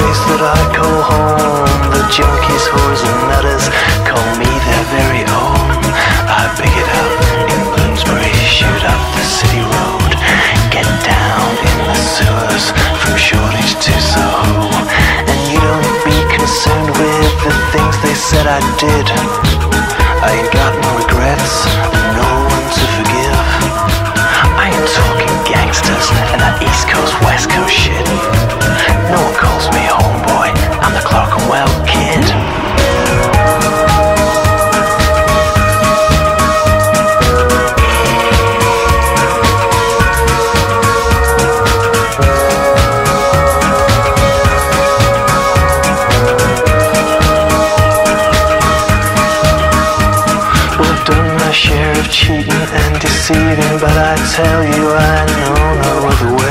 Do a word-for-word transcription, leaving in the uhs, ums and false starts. place that I call home. The junkies, whores and nutters call me their very own. I pick it up in Bloomsbury, shoot up the city road, get down in the sewers from Shoreditch to Soho. And you don't be concerned with the things they said I did. I ain't got no regrets, no one to forgive. I ain't talking gangsters and that East Coast, West Coast shit. No one calls me homeboy, I'm the Clerkenwell kid. Well, I've done my share of cheating and deceiving, but I tell you I know no other way.